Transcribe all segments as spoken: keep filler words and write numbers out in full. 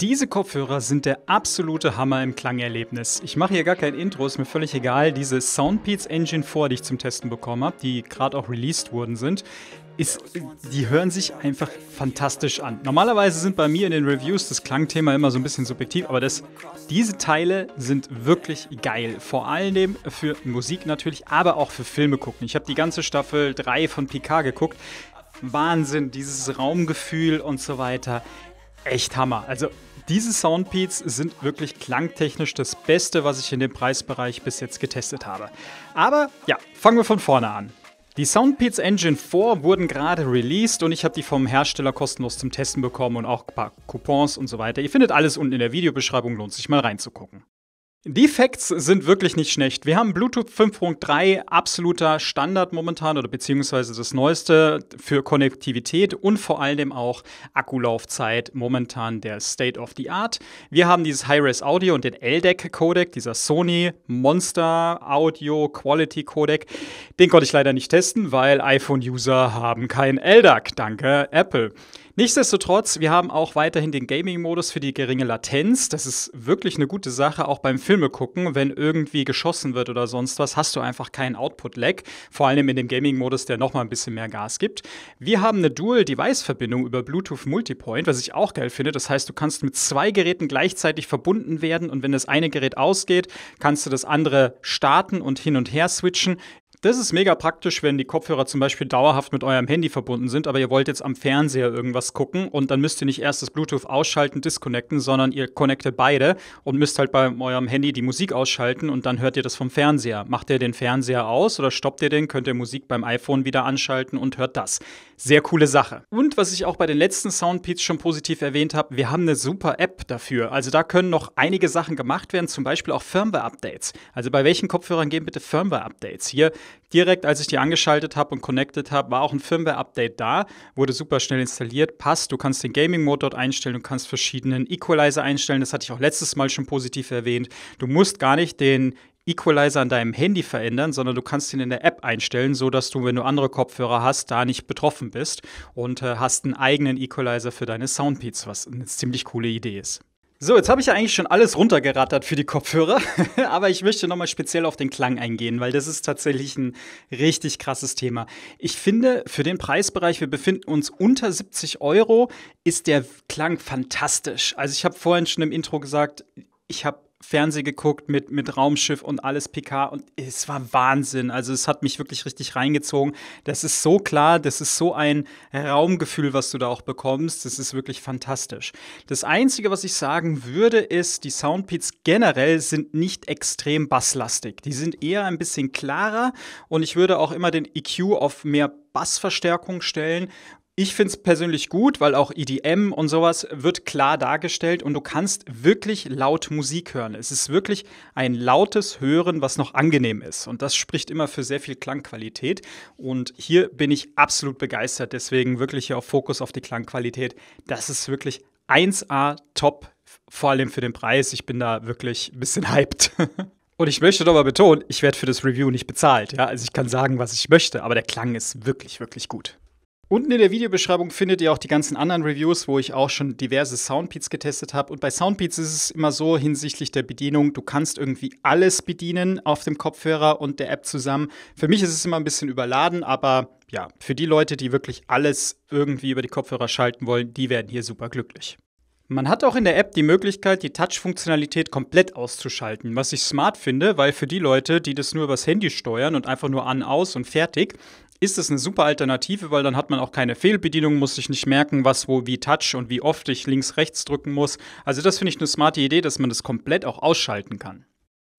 Diese Kopfhörer sind der absolute Hammer im Klangerlebnis. Ich mache hier gar kein Intro, ist mir völlig egal. Diese SoundPeats Engine vier, die ich zum Testen bekommen habe, die gerade auch released worden sind, ist, die hören sich einfach fantastisch an. Normalerweise sind bei mir in den Reviews das Klangthema immer so ein bisschen subjektiv, aber das, diese Teile sind wirklich geil. Vor allem für Musik natürlich, aber auch für Filme gucken. Ich habe die ganze Staffel drei von Picard geguckt. Wahnsinn, dieses Raumgefühl und so weiter. Echt Hammer. Also diese Soundpeats sind wirklich klangtechnisch das Beste, was ich in dem Preisbereich bis jetzt getestet habe. Aber ja, fangen wir von vorne an. Die SoundPeats Engine vier wurden gerade released und ich habe die vom Hersteller kostenlos zum Testen bekommen und auch ein paar Coupons und so weiter. Ihr findet alles unten in der Videobeschreibung, lohnt sich mal reinzugucken. Die Facts sind wirklich nicht schlecht. Wir haben Bluetooth fünf Punkt drei, absoluter Standard momentan oder beziehungsweise das Neueste für Konnektivität und vor allem auch Akkulaufzeit, momentan der State of the Art. Wir haben dieses Hi-Res Audio und den L D A C Codec, dieser Sony Monster Audio Quality Codec. Den konnte ich leider nicht testen, weil iPhone-User haben kein L D A C. Danke, Apple. Nichtsdestotrotz, wir haben auch weiterhin den Gaming-Modus für die geringe Latenz. Das ist wirklich eine gute Sache, auch beim Filme gucken. Wenn irgendwie geschossen wird oder sonst was, hast du einfach keinen Output-Lag. Vor allem in dem Gaming-Modus, der nochmal ein bisschen mehr Gas gibt. Wir haben eine Dual-Device-Verbindung über Bluetooth Multipoint, was ich auch geil finde. Das heißt, du kannst mit zwei Geräten gleichzeitig verbunden werden und wenn das eine Gerät ausgeht, kannst du das andere starten und hin und her switchen. Das ist mega praktisch, wenn die Kopfhörer zum Beispiel dauerhaft mit eurem Handy verbunden sind, aber ihr wollt jetzt am Fernseher irgendwas gucken und dann müsst ihr nicht erst das Bluetooth ausschalten, disconnecten, sondern ihr connectet beide und müsst halt bei eurem Handy die Musik ausschalten und dann hört ihr das vom Fernseher. Macht ihr den Fernseher aus oder stoppt ihr den, könnt ihr Musik beim iPhone wieder anschalten und hört das. Sehr coole Sache. Und was ich auch bei den letzten Soundpeats schon positiv erwähnt habe, wir haben eine super App dafür. Also da können noch einige Sachen gemacht werden, zum Beispiel auch Firmware-Updates. Also bei welchen Kopfhörern gehen bitte Firmware-Updates? Hier direkt, als ich die angeschaltet habe und connected habe, war auch ein Firmware-Update da, wurde super schnell installiert, passt, du kannst den Gaming-Mode dort einstellen, du kannst verschiedenen Equalizer einstellen, das hatte ich auch letztes Mal schon positiv erwähnt, du musst gar nicht den Equalizer an deinem Handy verändern, sondern du kannst ihn in der App einstellen, sodass du, wenn du andere Kopfhörer hast, da nicht betroffen bist und äh, hast einen eigenen Equalizer für deine Soundpeats, was eine ziemlich coole Idee ist. So, jetzt habe ich ja eigentlich schon alles runtergerattert für die Kopfhörer, aber ich möchte nochmal speziell auf den Klang eingehen, weil das ist tatsächlich ein richtig krasses Thema. Ich finde, für den Preisbereich, wir befinden uns unter siebzig Euro, ist der Klang fantastisch. Also ich habe vorhin schon im Intro gesagt, ich habe Fernsehen geguckt mit, mit Raumschiff und alles Picard und es war Wahnsinn. Also es hat mich wirklich richtig reingezogen. Das ist so klar, das ist so ein Raumgefühl, was du da auch bekommst. Das ist wirklich fantastisch. Das Einzige, was ich sagen würde, ist, die Soundpeats generell sind nicht extrem basslastig. Die sind eher ein bisschen klarer und ich würde auch immer den E Q auf mehr Bassverstärkung stellen. Ich finde es persönlich gut, weil auch E D M und sowas wird klar dargestellt und du kannst wirklich laut Musik hören. Es ist wirklich ein lautes Hören, was noch angenehm ist und das spricht immer für sehr viel Klangqualität und hier bin ich absolut begeistert, deswegen wirklich hier auf Fokus auf die Klangqualität. Das ist wirklich eins A top, vor allem für den Preis. Ich bin da wirklich ein bisschen hyped. Und ich möchte doch mal betonen, ich werde für das Review nicht bezahlt. Ja? Also ich kann sagen, was ich möchte, aber der Klang ist wirklich, wirklich gut. Unten in der Videobeschreibung findet ihr auch die ganzen anderen Reviews, wo ich auch schon diverse Soundpeats getestet habe. Und bei Soundpeats ist es immer so hinsichtlich der Bedienung, du kannst irgendwie alles bedienen auf dem Kopfhörer und der App zusammen. Für mich ist es immer ein bisschen überladen, aber ja, für die Leute, die wirklich alles irgendwie über die Kopfhörer schalten wollen, die werden hier super glücklich. Man hat auch in der App die Möglichkeit, die Touch-Funktionalität komplett auszuschalten, was ich smart finde, weil für die Leute, die das nur übers Handy steuern und einfach nur an, aus und fertig, ist es eine super Alternative, weil dann hat man auch keine Fehlbedienung, muss sich nicht merken, was, wo, wie Touch und wie oft ich links, rechts drücken muss. Also das finde ich eine smarte Idee, dass man das komplett auch ausschalten kann.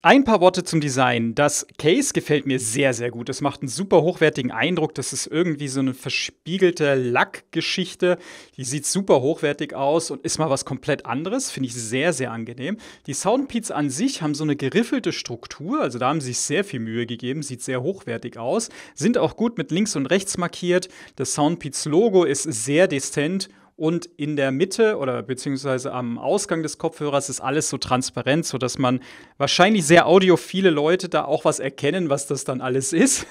Ein paar Worte zum Design. Das Case gefällt mir sehr, sehr gut. Es macht einen super hochwertigen Eindruck. Das ist irgendwie so eine verspiegelte Lackgeschichte. Die sieht super hochwertig aus und ist mal was komplett anderes. Finde ich sehr, sehr angenehm. Die Soundpeats an sich haben so eine geriffelte Struktur. Also da haben sie sich sehr viel Mühe gegeben. Sieht sehr hochwertig aus. Sind auch gut mit links und rechts markiert. Das Soundpeats Logo ist sehr dezent. und in der Mitte oder beziehungsweise am Ausgang des Kopfhörers ist alles so transparent, sodass man wahrscheinlich sehr audiophile Leute da auch was erkennen, was das dann alles ist.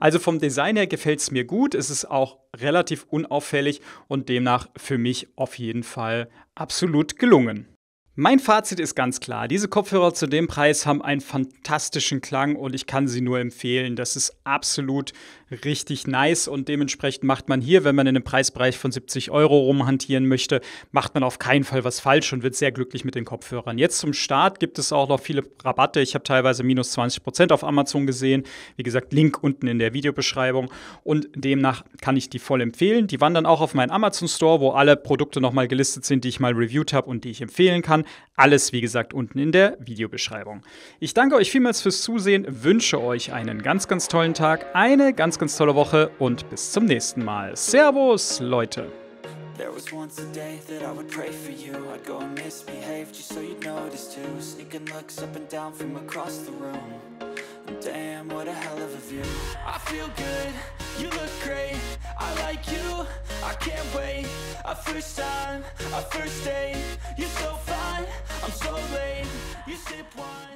Also vom Design her gefällt es mir gut, es ist auch relativ unauffällig und demnach für mich auf jeden Fall absolut gelungen. Mein Fazit ist ganz klar, diese Kopfhörer zu dem Preis haben einen fantastischen Klang und ich kann sie nur empfehlen. Das ist absolut richtig nice und dementsprechend macht man hier, wenn man in einem Preisbereich von siebzig Euro rumhantieren möchte, macht man auf keinen Fall was falsch und wird sehr glücklich mit den Kopfhörern. Jetzt zum Start gibt es auch noch viele Rabatte. Ich habe teilweise minus zwanzig Prozent auf Amazon gesehen. Wie gesagt, Link unten in der Videobeschreibung und demnach kann ich die voll empfehlen. Die wandern auch auf meinen Amazon Store, wo alle Produkte nochmal gelistet sind, die ich mal reviewt habe und die ich empfehlen kann. Alles, wie gesagt, unten in der Videobeschreibung. Ich danke euch vielmals fürs Zusehen, wünsche euch einen ganz, ganz tollen Tag, eine ganz, ganz tolle Woche und bis zum nächsten Mal. Servus, Leute! There was once a day that I would pray for you. I'd go and misbehave just so you'd notice too. Sneaking looks up and down from across the room. Damn, what a hell of a view. I feel good, you look great. I like you, I can't wait. A first time, a first date. You're so fine, I'm so late. You sip wine.